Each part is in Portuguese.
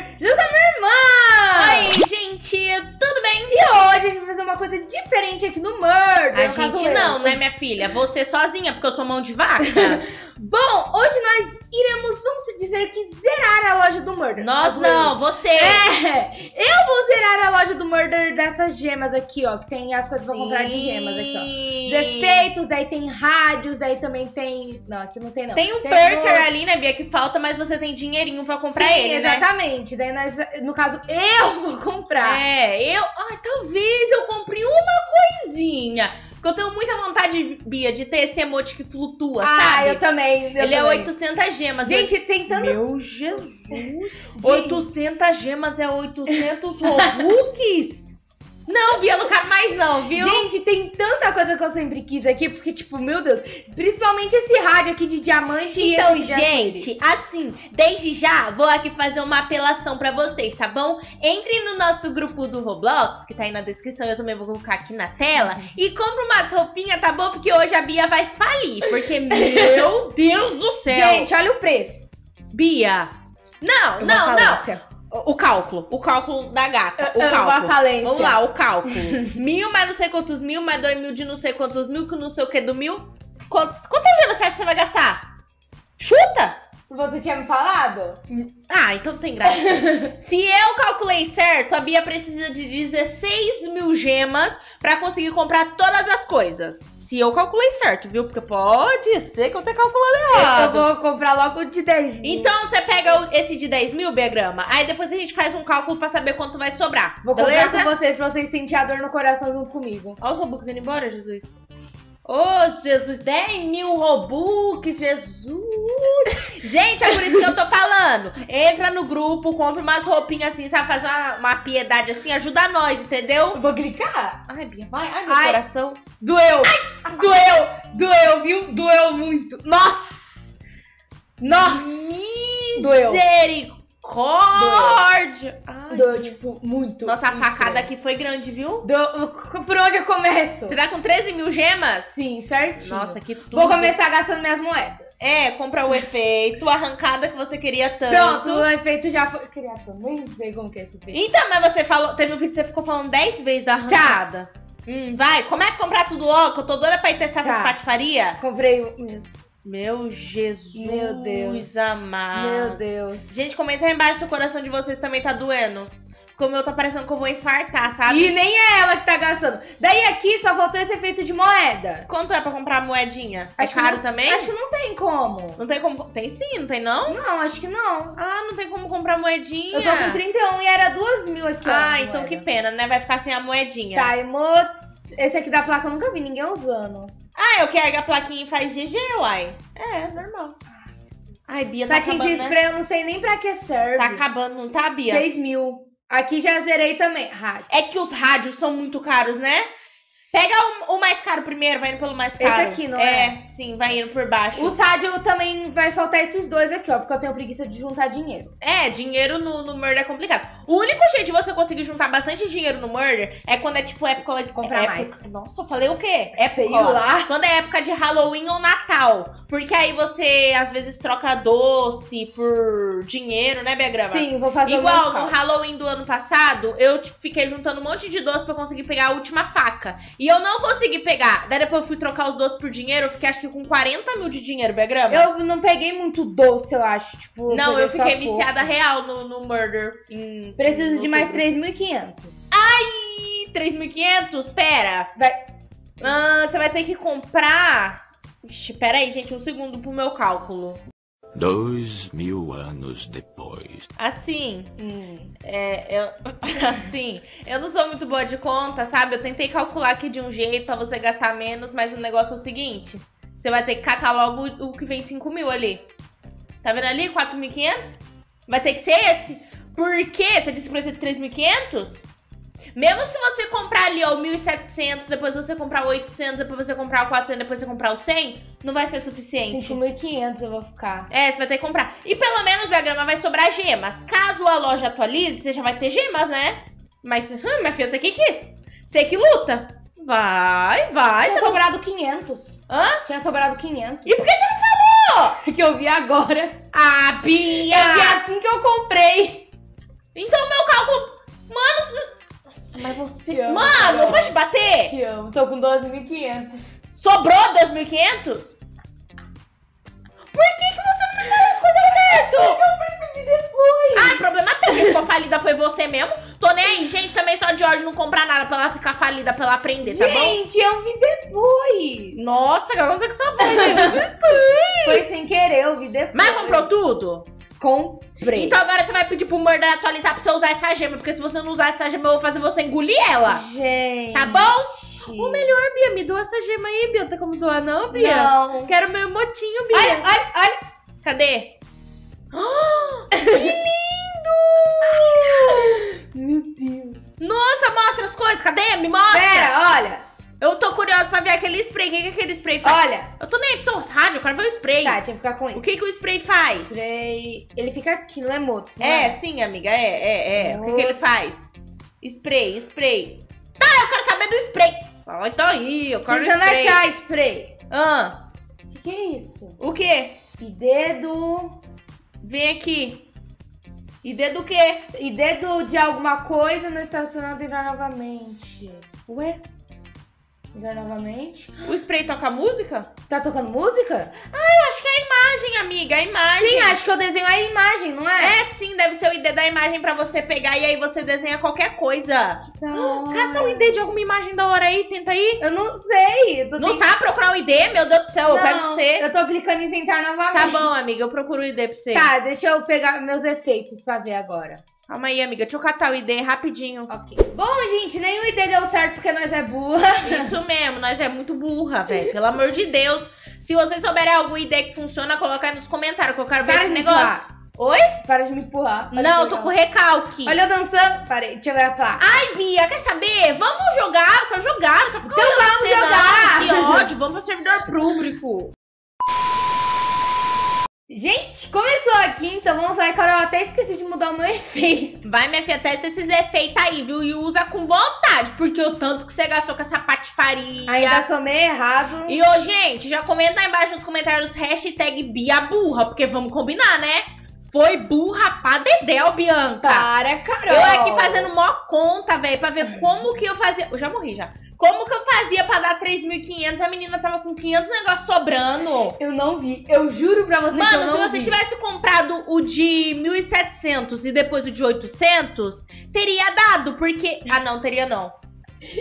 Gamer, junto com a minha irmã! Oi, gente, tudo bem? E hoje a gente vai fazer uma coisa diferente aqui no Murder. A gente não, né, minha filha? Você sozinha, porque eu sou mão de vaca. Bom, hoje nós iremos, vamos dizer que, zerar a loja do Murder. Nós não, você! É! Eu vou zerar a loja do Murder dessas gemas aqui, ó. Que tem essas, vou comprar de gemas aqui, ó. Defeitos, daí tem rádios, daí também tem... Não, aqui não tem não. Tem um perker ali, né, Bia, que falta, mas você tem dinheirinho pra comprar ele, exatamente. Né? Exatamente. Daí nós, no caso, eu vou comprar. É, eu... Ai, talvez eu compre uma coisinha. Porque eu tenho muita vontade, Bia, de ter esse emote que flutua, sabe? Ah, eu também. Ele é 800 gemas. Gente, tem tanto... Meu Jesus! Gente. 800 gemas é 800 Robux? Não, Bia, eu não quero mais não, viu? Gente, tem tanta coisa que eu sempre quis aqui, porque tipo, meu Deus, principalmente esse rádio aqui de diamante. Então, gente, assim, desde já, vou aqui fazer uma apelação pra vocês, tá bom? Entrem no nosso grupo do Roblox, que tá aí na descrição, eu também vou colocar aqui na tela, e compra umas roupinhas, tá bom? Porque hoje a Bia vai falir, porque, meu Deus do céu! Gente, olha o preço. Bia, não, não, não! O cálculo da gata, o cálculo. Vamos lá, o cálculo. 1000 mais não sei quantos mil, mais 2000 de não sei quantos mil, que não sei o que do mil. Quantas gemas você acha que você vai gastar? Chuta! Você tinha me falado? Ah, então não tem graça. Se eu calculei certo, a Bia precisa de 16 mil gemas pra conseguir comprar todas as coisas. Se eu calculei certo, viu? Porque pode ser que eu tenha calculado errado. Eu vou comprar logo o de 10 mil. Então você pega esse de 10 mil, Biagrama. Aí depois a gente faz um cálculo pra saber quanto vai sobrar. Vou comprar com vocês pra vocês sentirem a dor no coração junto comigo. Olha os Robux indo embora, Jesus. Ô, Jesus, 10 mil Robux, Jesus. Gente, é por isso que eu tô falando. Entra no grupo, compra umas roupinhas assim, sabe? Faz uma piedade assim, ajuda nós, entendeu? Eu vou clicar? Ai, Bia, vai. Ai, meu coração. Doeu. Ai, doeu, viu? Doeu muito. Nossa. Misericórdia. Doeu, tipo, muito. Nossa, muito a facada aqui foi grande, viu? Por onde eu começo? Você tá com 13 mil gemas? Sim, certinho. Nossa, que tudo. Vou começar gastando minhas moedas. É, comprar o efeito, a arrancada que você queria tanto. Pronto, o efeito já foi criado. Nem sei como que é esse efeito. Então, mas você falou... Teve um vídeo que você ficou falando 10 vezes da arrancada. Tá. Vai, começa a comprar tudo logo. Eu tô doida pra ir testar essas patifarias. Comprei um... Meu Jesus, meu Deus amado. Meu Deus. Gente, comenta aí embaixo se o coração de vocês também tá doendo. Porque o meu tá parecendo que eu vou infartar, sabe? E nem é ela que tá gastando. Daí aqui só faltou esse efeito de moeda. Quanto é pra comprar a moedinha? Acho é caro também? Acho que não tem como. Não tem como? Tem sim, não tem não? Não, acho que não. Ah, não tem como comprar moedinha. Eu tô com 31 e era 2 mil aqui. Ah, então moeda. Que pena, né? Vai ficar sem a moedinha. Tá, emotes. Esse aqui da placa eu nunca vi ninguém usando. Ah, eu quero a plaquinha e faz GG, uai. É, normal. Ai, Bia, tá acabando, né? Spray, eu não sei nem pra que serve. Tá acabando, não tá, Bia? 6 mil. Aqui já zerei também. Rádio. É que os rádios são muito caros, né? Pega o mais caro primeiro, vai indo pelo mais caro. Esse aqui, não é? É, sim, vai indo por baixo. O rádio também vai faltar esses dois aqui, ó, porque eu tenho preguiça de juntar dinheiro. É, dinheiro no Murder é complicado. O único jeito de você conseguir juntar bastante dinheiro no Murder é quando é, tipo, época de comprar mais. Nossa, eu falei o quê? Sei lá. Quando é época de Halloween ou Natal. Porque aí você, às vezes, troca doce por dinheiro, né, Biagrama? Sim, vou fazer igual no Halloween do ano passado, eu fiquei juntando um monte de doce pra conseguir pegar a última faca. E eu não consegui pegar. Daí depois eu fui trocar os doces por dinheiro. Eu fiquei, acho que com 40 mil de dinheiro, Biagrama. Eu não peguei muito doce, eu acho. Tipo, não, eu fiquei viciada real no Murder. Preciso de mais 3.500. Ai, 3.500? Pera. Você vai ter que comprar... Ixi, pera aí, gente. Um segundo pro meu cálculo. 2000 anos depois. Assim, assim, eu não sou muito boa de conta, sabe? Eu tentei calcular aqui de um jeito pra você gastar menos, mas o negócio é o seguinte. Você vai ter que catar logo o que vem 5 mil ali. Tá vendo ali? 4.500? Vai ter que ser esse. Por quê? Você disse que precisa de 3.500? Mesmo se você comprar ali, ó, 1.700, depois você comprar o 800, depois você comprar o 400, depois você comprar o 100, não vai ser suficiente. 5.500 eu vou ficar. É, você vai ter que comprar. E pelo menos, Biagrama, vai sobrar gemas. Caso a loja atualize, você já vai ter gemas, né? Mas, minha filha, você que quis. Você que luta. Vai. Tinha sobrado 500. Hã? Tinha sobrado 500. E por que você não falou? Que eu vi agora. Ah, Bia! É assim que eu comprei. Então meu cálculo... Mano... Nossa, mas você... Amo, mano, eu vou te bater? Te amo, tô com 12.500. Sobrou 2.500? Por que você não me falou as coisas certo? Eu percebi depois. Ah, problema teu, quem ficou falida foi você mesmo. Tô nem aí, gente, também só de ódio não comprar nada pra ela ficar falida, pra ela aprender, tá bom? Gente, eu vi depois. Nossa, que aconteceu com essa voz, eu vi depois. Foi sem querer, eu vi depois. Mas comprou tudo? Comprei. Então agora você vai pedir pro Murder atualizar pra você usar essa gema, porque se você não usar essa gema, eu vou fazer você engolir ela. Gente. Tá bom? O melhor, Bia, me doa essa gema aí, Bia. Tá como doar não, Bia? Não. Quero meu motinho, Bia. Olha, olha, olha. Cadê? Oh, que lindo! Meu Deus. Nossa, mostra as coisas. Cadê? Me mostra. Pera, olha. Eu tô curiosa pra ver aquele spray. O que é que aquele spray faz? Olha. Eu tô nem aí pro seu rádio, eu quero ver o spray. Tá, tinha que ficar com ele. O que que o spray faz? Spray... Ele fica aqui, não é moto? É, sim, amiga. É. O que ele faz? Spray. Tá, eu quero saber do spray. Sai daí, eu quero spray. Tentando achar spray. Ah. O que é isso? O quê? E dedo... Vem aqui. E dedo o quê? E dedo de alguma coisa no estacionamento entrar novamente. Ué? Entrar novamente? O spray toca música? Tá tocando música? Ah, eu acho que é a imagem, amiga. A imagem. Sim, acho que eu desenho a imagem, não é? É sim, deve ser o ID da imagem pra você pegar e aí você desenha qualquer coisa. Que tal? Caça o ID de alguma imagem da hora aí, tenta aí. Eu não sei. Eu não sabe procurar o ID? Meu Deus do céu, não, eu pego você. Eu tô clicando em tentar novamente. Tá bom, amiga, eu procuro o ID pra você. Tá, deixa eu pegar meus efeitos pra ver agora. Calma aí, amiga. Deixa eu catar o ID rapidinho. Ok. Bom, gente, nem o ID deu certo porque nós é burra. Isso mesmo, nós é muito burra, velho. Pelo amor de Deus. Se vocês souberem algum ID que funciona, coloca aí nos comentários que eu quero ver esse negócio. Empurrar. Oi? Para de me empurrar. Não, eu tô com recalque. Olha eu dançando. Parei, deixa eu ver a placa. Ai, Bia, quer saber? Vamos jogar, eu quero jogar. Eu quero ficar então vamos jogar. Que ódio, vamos pro servidor público. Gente, começou aqui, então vamos lá. Carol, eu até esqueci de mudar o meu efeito. Vai, minha filha, testa esses efeitos aí, viu? E usa com vontade, porque o tanto que você gastou com essa patifaria... Ainda somei errado. E, ô, gente, já comenta aí embaixo nos comentários hashtag BiaBurra, porque vamos combinar, né? Foi burra pra dedéu, Bianca. Para, Carol. Eu aqui fazendo mó conta, velho, pra ver como que eu fazia... Eu já morri, já. Como que eu fazia pra dar 3.500? A menina tava com 500 negócios sobrando. Eu não vi. Eu juro pra você, mano, que eu não vi. Mano, se você tivesse comprado o de 1.700 e depois o de 800, teria dado, porque... Ah, não, teria não.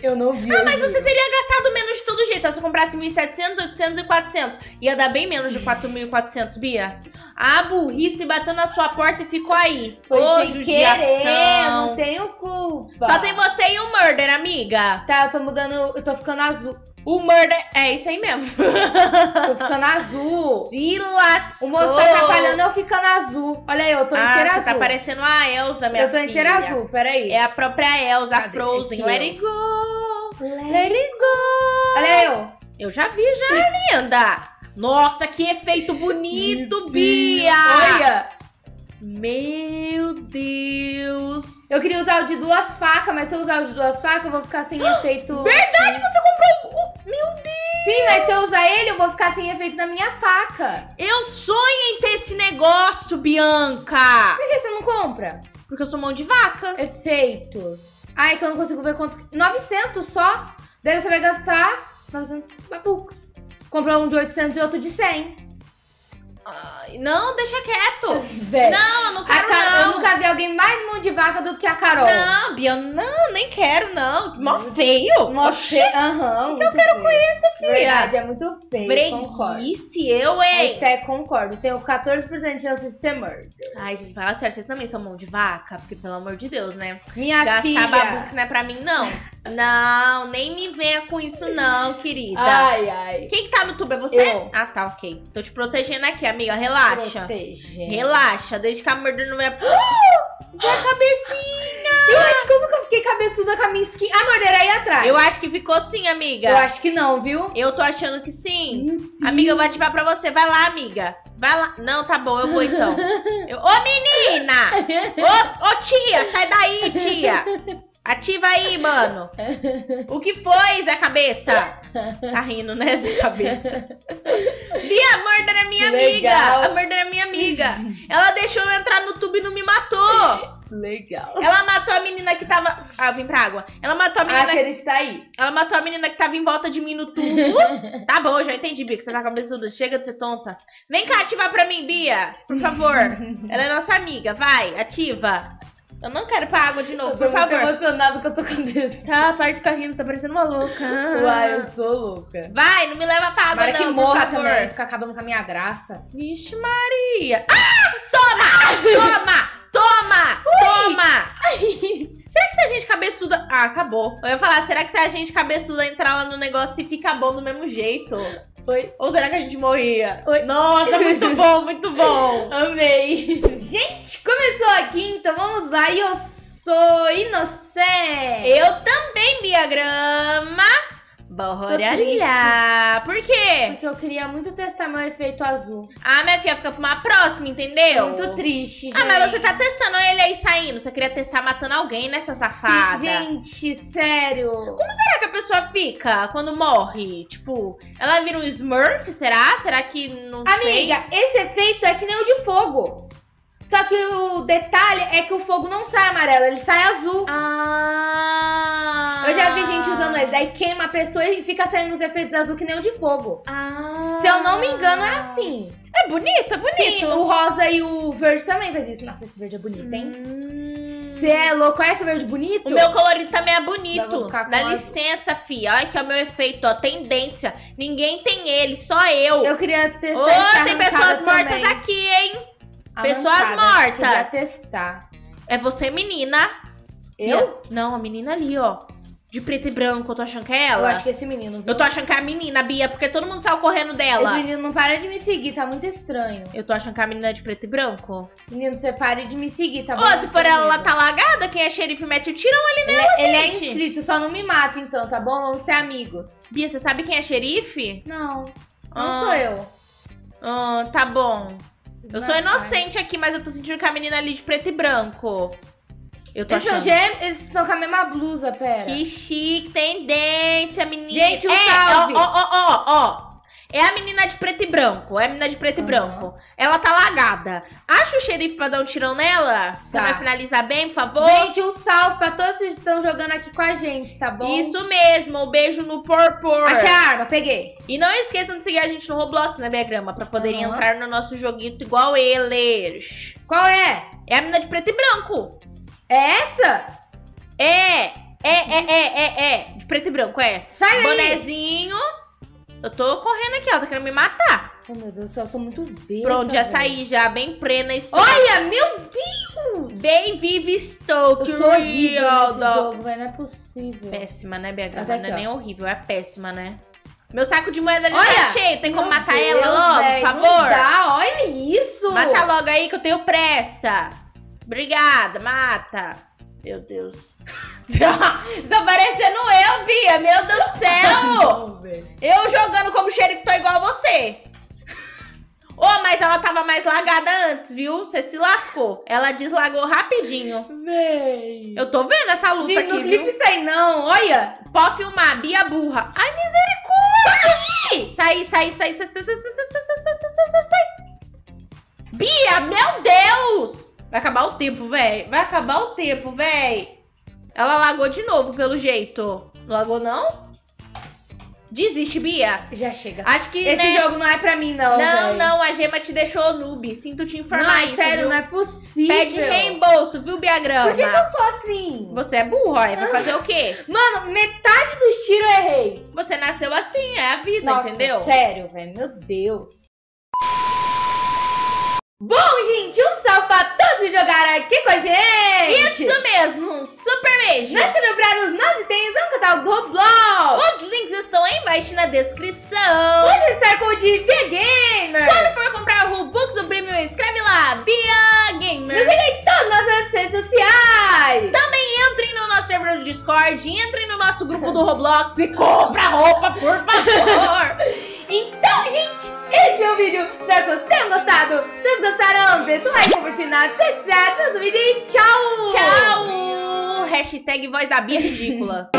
Eu não vi. Ah, mas você teria gastado menos de todo jeito. Se você comprasse 1.700, 800 e 400, ia dar bem menos de 4.400, Bia. A burrice bateu na sua porta e ficou aí. Foi sem querer, não tenho culpa. Só tem você e o Murder, amiga. Tá, eu tô mudando, eu tô ficando azul. O Murder, é isso aí mesmo. Tô ficando azul. Se lascou. O moço tá atrapalhando eu ficando azul. Olha aí, eu tô inteira azul. Tá parecendo a Elsa, minha filha. Eu tô inteira azul, peraí. É a própria Elsa, a Frozen. Let it go, let it go. Olha aí, eu já vi, linda. Nossa, que efeito bonito, Bia. Olha. Meu Deus. Eu queria usar o de duas facas, mas se eu usar o de duas facas, eu vou ficar sem efeito. Verdade, você comprou... Meu Deus! Sim, mas se eu usar ele, eu vou ficar sem efeito na minha faca. Eu sonho em ter esse negócio, Bianca. Por que você não compra? Porque eu sou mão de vaca. Efeito. Ai, que eu não consigo ver quanto... 900 só. Daí você vai gastar 900 Robux. Comprou um de 800 e outro de 100. Ai, não, deixa quieto. Véio, não, eu não quero não. Eu nunca vi alguém mais mão de vaca do que a Carol. Não, Bia, não, nem quero não. Mó feio. Mó feio. Aham. O que eu quero com isso, filha? Verdade, é muito feio. Breguice, eu, hein? Hashtag concordo. Tenho 14% de chance de ser murder. Ai, gente, fala sério. Vocês também são mão de vaca? Porque, pelo amor de Deus, né? Minha filha. Gastar babux não é pra mim, não. Não, nem me venha com isso não, querida. Ai, ai. Quem que tá no tubo? É você? Eu. Ah, tá, ok. Tô te protegendo aqui, amiga. Relaxa. Protegendo. Relaxa, desde que a mordida não vai... Sua cabecinha! Eu acho que eu nunca fiquei cabeçuda com a minha skin. A mordeira aí atrás. Eu acho que ficou sim, amiga. Eu acho que não, viu? Eu tô achando que sim. Amiga, eu vou ativar pra você. Vai lá, amiga. Vai lá. Não, tá bom, eu vou então. Ô, menina! Ô, tia, sai daí, tia! Ativa aí, mano. O que foi, Zé Cabeça? Tá rindo, né, Zé Cabeça? Bia, a Murder é minha amiga. A Murder é minha amiga. Ela deixou eu entrar no tubo e não me matou. Legal. Ela matou a menina que tava... Ah, eu vim pra água. Ela matou a menina... A xerife tá aí. Ela matou a menina que tava em volta de mim no tubo. Tá bom, eu já entendi, Bia, que você tá cabeçuda. Chega de ser tonta. Vem cá ativar pra mim, Bia. Por favor. Ela é nossa amiga. Vai, ativa. Eu não quero ir pra água de novo, por favor. Eu tô emocionado com a tua cabeça. Tá, para de ficar rindo, você tá parecendo uma louca. Uai, eu sou louca. Vai, não me leva pra água não, que morra, por favor. Também, fica acabando com a minha graça. Vixe Maria. Ah, toma! Ah, toma! Toma! Ui. Toma! Ai. Será que se a gente cabeçuda... Ah, acabou. Eu ia falar, será que se a gente cabeçuda entrar lá no negócio e fica bom do mesmo jeito? Foi. Ou será que a gente morria? Oi. Nossa, muito bom, muito bom. Amei. Gente, começou aqui, então vamos lá. Eu sou inocente. Eu também, Biagrama. Bora lá. Por quê? Porque eu queria muito testar meu efeito azul. Ah, minha filha, fica pra uma próxima, entendeu? Muito triste, gente. Ah, mas você tá testando ele aí saindo. Você queria testar matando alguém, né, sua safada? Sim, gente, sério. Como será que a pessoa fica quando morre? Tipo, ela vira um Smurf, será? Será que não Amiga, sei? Amiga, esse efeito é que nem o de fogo. Só que o detalhe é que o fogo não sai amarelo, ele sai azul. Ah. Eu já vi gente usando ele, daí queima a pessoa e fica saindo os efeitos azul que nem o de fogo. Ah. Se eu não me engano, é assim. É bonito, é bonito. Sim, o rosa e o verde também faz isso. Nossa, esse verde é bonito, hein? Você é louco? Olha que verde bonito. O meu colorido também é bonito. Dá licença, fia. Olha que é o meu efeito, ó. Tendência. Ninguém tem ele, só eu. Eu queria testar. Oh, tem pessoas mortas também aqui, hein? Pessoas mortas. Testar. É você, menina. Eu? Não, a menina ali, ó. De preto e branco, eu tô achando que é ela. Eu acho que é esse menino, viu? Eu tô achando que é a menina, Bia, porque todo mundo saiu correndo dela. Esse menino não para de me seguir, tá muito estranho. Eu tô achando que é a menina de preto e branco. Menino, você pare de me seguir, tá bom? Ô, se for ela, ela tá lagada, quem é xerife mete o tirão ali nela, gente. Ele é inscrito, só não me mata então, tá bom? Vamos ser amigos. Bia, você sabe quem é xerife? Não, não sou eu. Tá bom. Eu sou inocente aqui, mas eu tô sentindo que a menina ali de preto e branco. Eu tô achando. Eles estão com a mesma blusa, pera. Que chique, tendência, menina. Gente, um salve. Ó. É a menina de preto e branco. É a menina de preto e branco. Ela tá lagada. Acha o xerife pra dar um tirão nela? Tá. Vai finalizar bem, por favor. Gente, um salve pra todos que estão jogando aqui com a gente, tá bom? Isso mesmo. Um beijo no porpor. Achei a arma, peguei. E não esqueçam de seguir a gente no Roblox, né, Biagrama? Pra poderem entrar no nosso joguito igual eles. Qual é? É a menina de preto e branco. É essa? É. De preto e branco, é. Sai daí. Bonezinho. Eu tô correndo aqui, ela tá querendo me matar. Oh, meu Deus do céu, eu sou muito verde. Pronto, já saí, já, bem plena. Olha, meu Deus! Bem viva estou, que eu sou horrível nesse jogo, velho, não é possível. Péssima, né, BH? Não é nem horrível, é péssima, né? Meu saco de moeda ali tá cheio, tem como matar ela logo, por favor? Tá, olha isso! Mata logo aí, que eu tenho pressa. Obrigada, mata. Meu Deus. Tá parecendo eu, Bia. Meu Deus do céu. Eu jogando como xerife, tô igual a você. Oh, mas ela tava mais lagada antes, viu? Você se lascou. Ela deslagou rapidinho. Véi. Eu tô vendo essa luta aqui, viu? Não clipe isso aí, não. Olha. Pode filmar, Bia burra. Ai, misericórdia. Sai. Bia, meu Deus. Vai acabar o tempo, véi. Ela lagou de novo, pelo jeito. Lagou, não? Desiste, Bia. Já chega. Acho que esse jogo não é pra mim, não. Não, a gema te deixou noob. Sinto te informar isso, sério, viu? Não é possível. Pede reembolso, viu, Biagrama? Por que eu sou assim? Você é burro, ó. Vai fazer o quê? Mano, metade dos tiros eu errei. Você nasceu assim, é a vida, entendeu? Sério, velho. Meu Deus. Bom, gente, um salve pra todos que jogaram aqui com a gente! Isso mesmo, um super beijo! Nós celebramos os nossos itens no canal do Roblox! Os links estão aí embaixo na descrição! Pode estar com o de BIAGAMER! Quando for comprar o Robux ou Premium, escreve lá, BIAGAMER! Nos siga em todas as nossas redes sociais! Também entrem no nosso servidor do Discord, entrem no nosso grupo do Roblox e compra roupa, por favor! Então, gente, esse é o vídeo. Espero que vocês tenham gostado. Se vocês gostaram, deixa o like, compartilhar, se inscreve no vídeo e tchau! Tchau! #VozDaBia ridícula.